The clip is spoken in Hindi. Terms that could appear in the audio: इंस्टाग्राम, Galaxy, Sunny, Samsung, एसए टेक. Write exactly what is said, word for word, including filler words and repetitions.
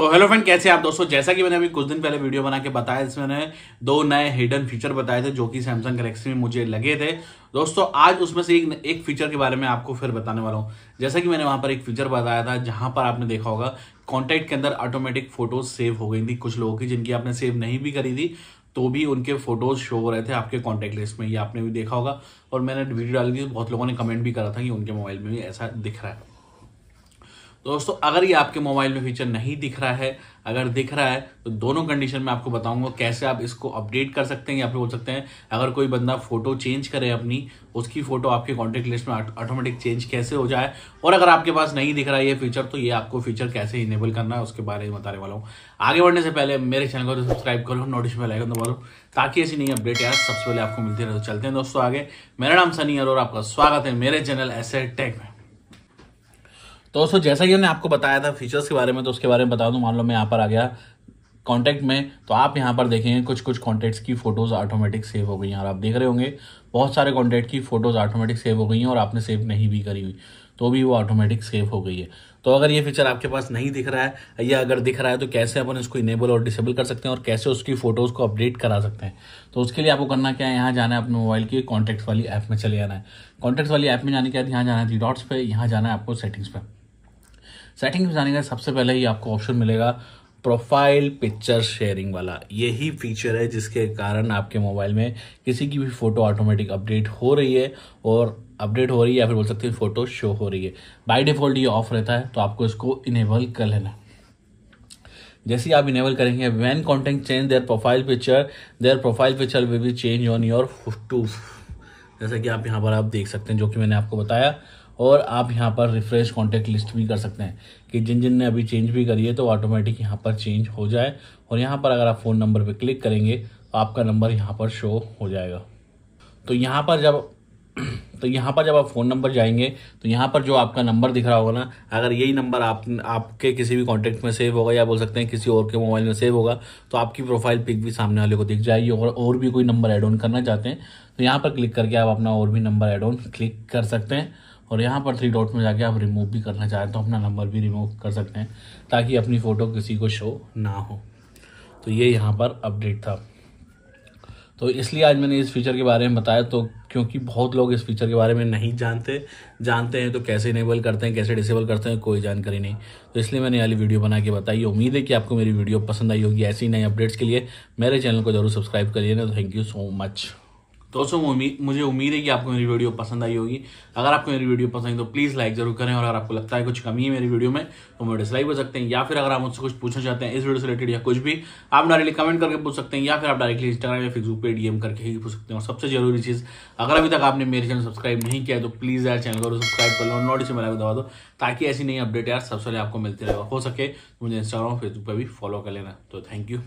तो हेलो फ्रेंड, कैसे आप दोस्तों। जैसा कि मैंने अभी कुछ दिन पहले वीडियो बना के बताया, इसमें मैंने दो नए हिडन फीचर बताए थे जो कि सैमसंग गैलेक्सी में मुझे लगे थे। दोस्तों आज उसमें से एक एक फीचर के बारे में आपको फिर बताने वाला हूँ। जैसा कि मैंने वहाँ पर एक फीचर बताया था जहाँ पर आपने देखा होगा कॉन्टैक्ट के अंदर ऑटोमेटिक फोटोज सेव हो गई थी कुछ लोगों की, जिनकी आपने सेव नहीं भी करी थी तो भी उनके फोटोज शो हो रहे थे आपके कॉन्टैक्ट लिस्ट में। ये आपने भी देखा होगा और मैंने वीडियो डाली थी, बहुत लोगों ने कमेंट भी करा था कि उनके मोबाइल में भी ऐसा दिख रहा है। दोस्तों अगर ये आपके मोबाइल में फीचर नहीं दिख रहा है, अगर दिख रहा है तो दोनों कंडीशन में आपको बताऊंगा कैसे आप इसको अपडेट कर सकते हैं या फिर बोल सकते हैं अगर कोई बंदा फोटो चेंज करे अपनी, उसकी फोटो आपके कॉन्टेक्ट लिस्ट में ऑटोमेटिक चेंज कैसे हो जाए। और अगर आपके पास नहीं दिख रहा है ये फीचर तो ये आपको फीचर कैसे इनेबल करना है उसके बारे में बताने वाला हूँ। आगे बढ़ने से पहले मेरे चैनल को सब्सक्राइब करो, नोटिफिकेशन आइकन दबा लो ताकि ऐसी नई अपडेट यार सबसे पहले आपको मिलती रहे। तो चलते हैं दोस्तों आगे। मेरा नाम सनी और आपका स्वागत है मेरे चैनल एसए टेक में। दोस्तों जैसा कि मैंने आपको बताया था फीचर्स के बारे में, तो उसके बारे में बता दूं। मान लो मैं यहाँ पर आ गया कॉन्टैक्ट में, तो आप यहाँ पर देखेंगे कुछ कुछ कॉन्टैक्ट्स की फोटोज़ ऑटोमेटिक सेव हो गई हैं और आप देख रहे होंगे बहुत सारे कॉन्टैक्ट की फोटोज़ ऑटोमेटिक सेव हो गई हैं और आपने सेव नहीं भी करी हुई तो भी वो ऑटोमेटिक सेव हो गई है। तो अगर ये फीचर आपके पास नहीं दिख रहा है या अगर दिख रहा है तो कैसे अपन इसको इनेबल और डिसेबल कर सकते हैं और कैसे उसकी फोटोज़ को अपडेट करा सकते हैं। तो उसके लिए आपको करना क्या है, यहाँ जाना है अपने मोबाइल की कॉन्टैक्ट्स वाली ऐप में चले आना है। कॉन्टैक्ट्स वाली ऐप में जाने के बाद यहाँ जाना है थ्री डॉट्स पे, यहाँ जाना है आपको सेटिंग्स पर। सेटिंग्स में जाने का सबसे पहले ही आपको ऑप्शन मिलेगा प्रोफाइल पिक्चर शेयरिंग वाला। यही फीचर है जिसके कारण आपके मोबाइल में किसी की भी फ़ोटो ऑटोमेटिक अपडेट हो रही है और अपडेट हो रही है या फिर बोल सकते हैं फ़ोटो शो हो रही है। बाय डिफ़ॉल्ट ये ऑफ रहता है तो आपको इसको इनेबल कर लेना। जैसे ही आप इनेबल करेंगे when contact change their profile picture their profile picture will be change on your too, जैसा कि आप यहाँ पर आप देख सकते हैं जो कि मैंने आपको बताया। और आप यहाँ पर रिफ्रेश कॉन्टैक्ट लिस्ट भी कर सकते हैं कि जिन जिन ने अभी चेंज भी करी है तो ऑटोमेटिक यहाँ पर चेंज हो जाए। और यहाँ पर अगर आप फ़ोन नंबर पे क्लिक करेंगे तो आपका नंबर यहाँ पर शो हो जाएगा। तो यहाँ पर जब तो यहाँ पर जब आप फ़ोन नंबर जाएंगे तो यहाँ पर जो आपका नंबर दिख रहा होगा ना, अगर यही नंबर आप आपके किसी भी कॉन्टैक्ट में सेव होगा या बोल सकते हैं किसी और के मोबाइल में सेव होगा तो आपकी प्रोफाइल पिक भी सामने वाले को दिख जाएगी। और और भी कोई नंबर ऐड ऑन करना चाहते हैं तो यहाँ पर क्लिक करके आप अपना और भी नंबर ऐड ऑन क्लिक कर सकते हैं। और यहाँ पर थ्री डॉट में जाके आप रिमूव भी करना चाहें तो अपना नंबर भी रिमूव कर सकते हैं ताकि अपनी फ़ोटो किसी को शो ना हो। तो ये यहाँ पर अपडेट था, तो इसलिए आज मैंने इस फीचर के बारे में बताया। तो क्योंकि बहुत लोग इस फीचर के बारे में नहीं जानते जानते हैं तो कैसे इनेबल करते हैं कैसे डिसेबल करते हैं कोई जानकारी नहीं, तो इसलिए मैंने वाली वीडियो बना के बताई। उम्मीद है कि आपको मेरी वीडियो पसंद आई होगी। ऐसी नई अपडेट्स के लिए मेरे चैनल को जरूर सब्सक्राइब करिए ना। Thank you so much. दोस्तों उम्मीद मुझे उम्मीद है कि आपको मेरी वीडियो पसंद आई होगी। अगर आपको मेरी वीडियो पसंद आई तो प्लीज़ लाइक जरूर करें। और अगर आपको लगता है कुछ कमी है मेरी वीडियो में तो मुझे डिसलाइक कर सकते हैं, या फिर अगर आप मुझसे कुछ पूछना चाहते हैं इस वीडियो से रिलेटेड या कुछ भी आप डायरेक्टली कमेंट करके पूछ सकते हैं, या फिर आप डायरेक्टली इंस्टाग्राम या फेसबुक पर डीएम करके ही पूछ सकते हैं। और सबसे जरूरी चीज़, अगर अभी तक आपने मेरे चैनल सब्सक्राइब नहीं किया है तो प्लीज़ यार चैनल को सब्सक्राइब कर लो, नोटिफिकेशन बेल दबा दो ताकि ऐसी नई अपडेट यार सबसे पहले आपको मिलती रहे। हो सके मुझे इंस्टाग्राम फेसबुक पर भी फॉलो कर लेना। तो थैंक यू।